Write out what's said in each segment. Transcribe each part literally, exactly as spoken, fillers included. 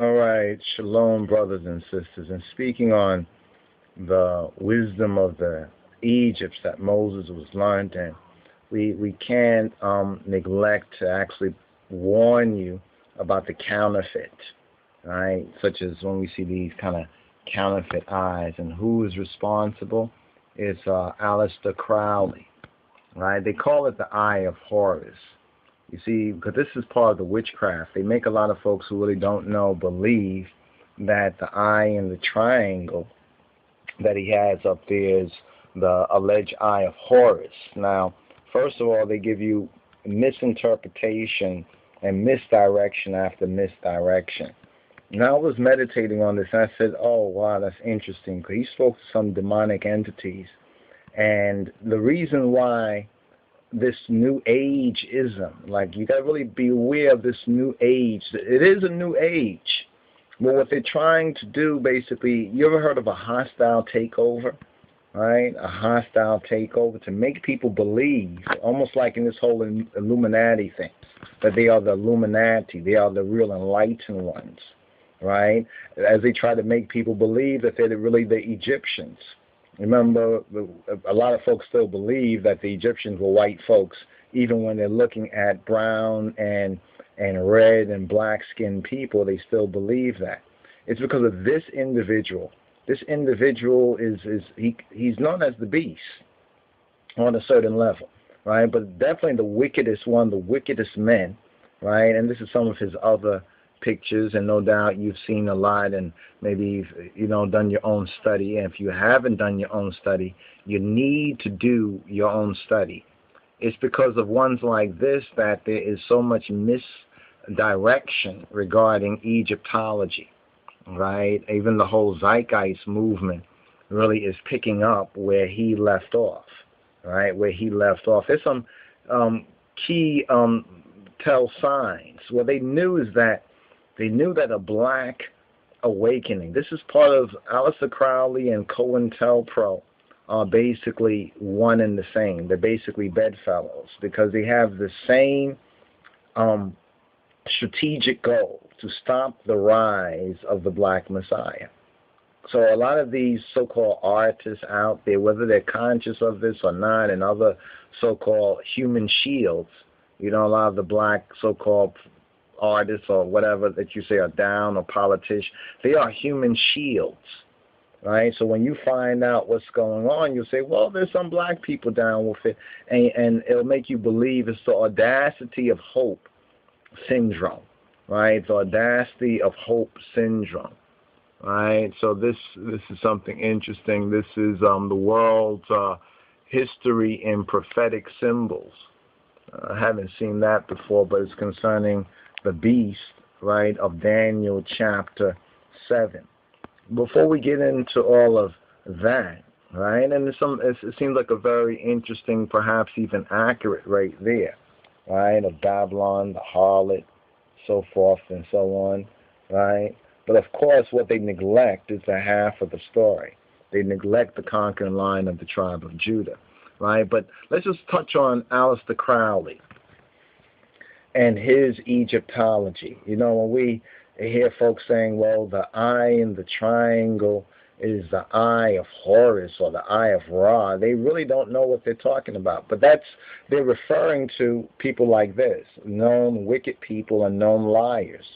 All right, shalom, brothers and sisters. And speaking on the wisdom of the Egypt that Moses was learned in, we, we can't um, neglect to actually warn you about the counterfeit, right? Such as when we see these kind of counterfeit eyes. And who is responsible? It's uh, Aleister Crowley, right? They call it the Eye of Horus. You see, because this is part of the witchcraft. They make a lot of folks who really don't know believe that the eye in the triangle that he has up there is the alleged Eye of Horus. Now, first of all, they give you misinterpretation and misdirection after misdirection. Now, I was meditating on this, and I said, oh, wow, that's interesting, because he spoke to some demonic entities. And the reason why this new age ism, like, you gotta really be aware of this new age. It is a new age. Well, what they're trying to do, basically, you ever heard of a hostile takeover? Right? A hostile takeover to make people believe, almost like in this whole Illuminati thing, that they are the Illuminati, they are the real enlightened ones, right? As they try to make people believe that they're really the Egyptians. Remember, a lot of folks still believe that the Egyptians were white folks, even when they're looking at brown and and red and black-skinned people, they still believe that. It's because of this individual. This individual is, is he he's known as the beast on a certain level, right? But definitely the wickedest one, the wickedest men, right? And this is some of his other pictures, and no doubt you've seen a lot, and maybe you've, you know, done your own study. And if you haven't done your own study, you need to do your own study. It's because of ones like this that there is so much misdirection regarding Egyptology, right? Even the whole Zeitgeist movement really is picking up where he left off, right? Where he left off. There's some um, key um, tell signs. What they knew is that They knew that a black awakening, this is part of Aleister Crowley and COINTELPRO are basically one and the same. They're basically bedfellows because they have the same um, strategic goal to stop the rise of the black messiah. So a lot of these so-called artists out there, whether they're conscious of this or not, and other so-called human shields, you know, a lot of the black so-called artists or whatever that you say are down, or politicians, they are human shields, right? So when you find out what's going on, you'll say, well, there's some black people down with it, and, and it'll make you believe it's the audacity of hope syndrome, right? The audacity of hope syndrome, right? So this this is something interesting. This is um the world's uh, history in prophetic symbols. Uh, I haven't seen that before, but it's concerning the beast, right, of Daniel chapter seven. Before we get into all of that, right, and it's some, it's, it seems like a very interesting, perhaps even accurate right there, right, of Babylon, the harlot, so forth and so on, right? But of course, what they neglect is the half of the story. They neglect the conquering line of the tribe of Judah, right? But let's just touch on Aleister Crowley and his Egyptology. You know, when we hear folks saying, well, the eye in the triangle is the Eye of Horus or the Eye of Ra, they really don't know what they're talking about. But that's, they're referring to people like this, known wicked people and known liars,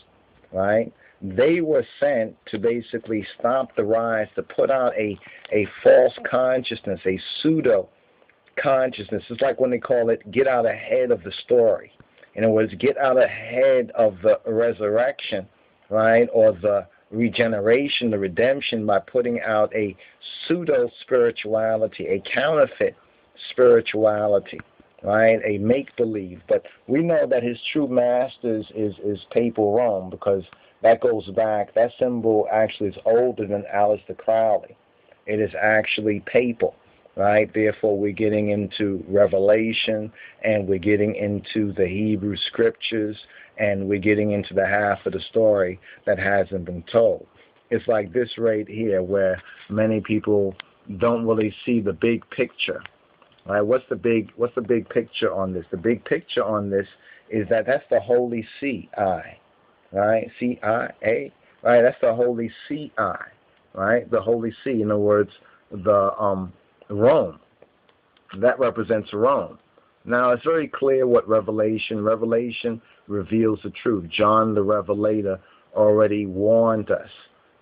right? They were sent to basically stop the rise, to put out a, a false consciousness, a pseudo-consciousness. It's like when they call it, get out ahead of the story. In other words, get out ahead of the resurrection, right, or the regeneration, the redemption, by putting out a pseudo-spirituality, a counterfeit spirituality, right, a make-believe. But we know that his true masters is, is Papal Rome, because that goes back, that symbol actually is older than Aleister Crowley. It is actually papal. Right, therefore we're getting into Revelation, and we're getting into the Hebrew scriptures, and we're getting into the half of the story that hasn't been told. It's like this right here, where many people don't really see the big picture. Right, what's the big what's the big picture on this? The big picture on this is that that's the Holy See, I, right, C I A, right? That's the Holy See eye, right? The Holy See, in other words, the um, Rome. That represents Rome. Now, it's very clear what Revelation. Revelation reveals the truth. John the Revelator already warned us,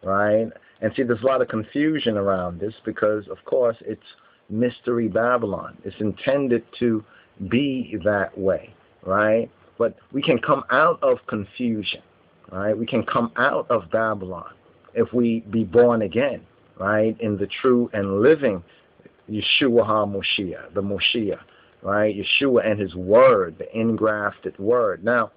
right? And see, there's a lot of confusion around this because, of course, it's Mystery Babylon. It's intended to be that way, right? But we can come out of confusion, right? We can come out of Babylon if we be born again, right? In the true and living Yeshua HaMoshiach, the Moshiach, right? Yeshua and his word, the engrafted word. Now,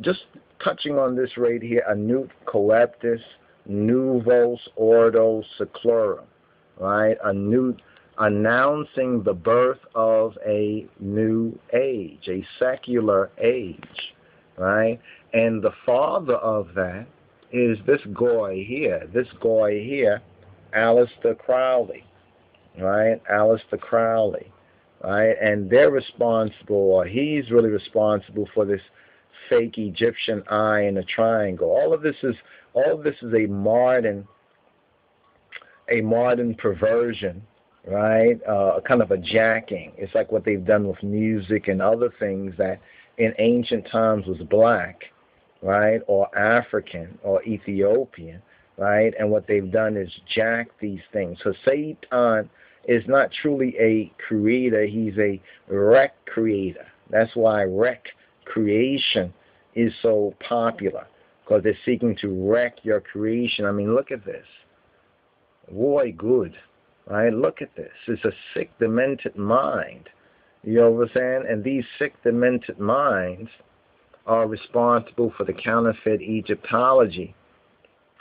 just touching on this right here, a new coeptus, novus ordo seclorum, right? A new, announcing the birth of a new age, a secular age, right? And the father of that is this goy here, this goy here, Aleister Crowley, right? Aleister Crowley, right? And they're responsible, or he's really responsible for this fake Egyptian eye in a triangle. All of this is, all of this is a modern, a modern perversion, right? Uh, kind of a jacking. It's like what they've done with music and other things that in ancient times was black, right? Or African or Ethiopian, right? And what they've done is jack these things. So Satan is not truly a creator. He's a recreator. That's why recreation is so popular, because they're seeking to wreck your creation. I mean, look at this. Boy, good. Right? Look at this. It's a sick, demented mind. You know what I'm saying? And these sick, demented minds are responsible for the counterfeit Egyptology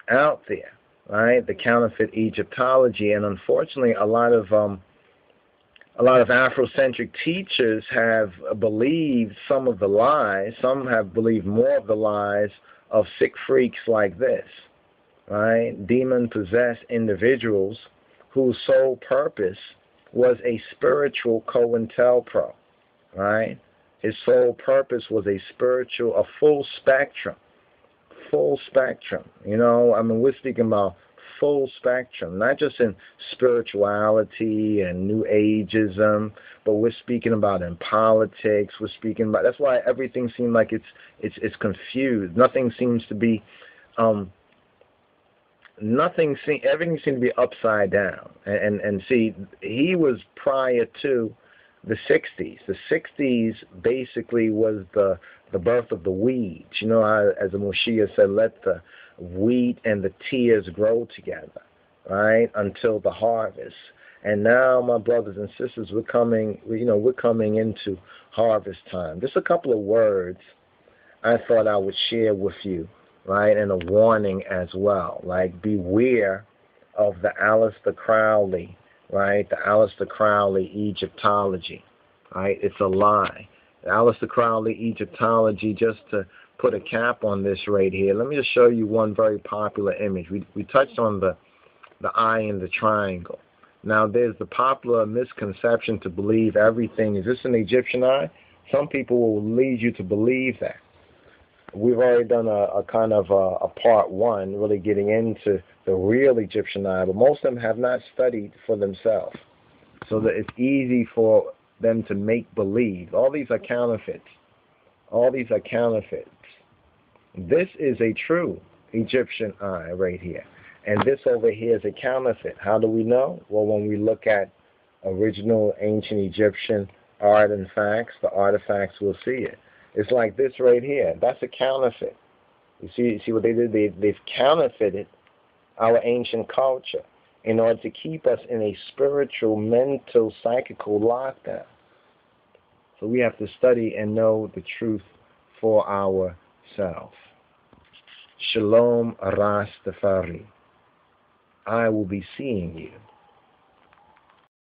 out there, right? The counterfeit Egyptology. And unfortunately, a lot of um, a lot of Afrocentric teachers have believed some of the lies. Some have believed more of the lies of sick freaks like this, right? Demon-possessed individuals whose sole purpose was a spiritual COINTELPRO, right? His sole purpose was a spiritual, a full spectrum, full spectrum. You know, I mean, we're speaking about full spectrum, not just in spirituality and New Ageism, but we're speaking about in politics. We're speaking about, that's why everything seems like it's, it's, it's confused. Nothing seems to be, um, Nothing, seemed, everything seemed to be upside down, and, and and see, he was prior to the sixties. The sixties basically was the the birth of the weeds. You know, how, as the Moshiach said, let the wheat and the tears grow together, right, until the harvest. And now, my brothers and sisters, we're coming, you know, we're coming into harvest time. Just a couple of words I thought I would share with you. Right, and a warning as well. Like, beware of the Aleister Crowley, right? The Aleister Crowley Egyptology, right? It's a lie. The Aleister Crowley Egyptology, just to put a cap on this right here, let me just show you one very popular image. We, we touched on the, the eye and the triangle. Now, there's the popular misconception to believe everything. Is this an Egyptian eye? Some people will lead you to believe that. We've already done a, a kind of a, a part one, really getting into the real Egyptian eye, but most of them have not studied for themselves, so that it's easy for them to make believe. All these are counterfeits. All these are counterfeits. This is a true Egyptian eye right here, and this over here is a counterfeit. How do we know? Well, when we look at original ancient Egyptian art and facts, the artifacts, we'll see it. It's like this right here. That's a counterfeit. You see, you see what they did? They, they've counterfeited our ancient culture in order to keep us in a spiritual, mental, psychical lockdown. So we have to study and know the truth for ourselves. Shalom Rastafari. I will be seeing you.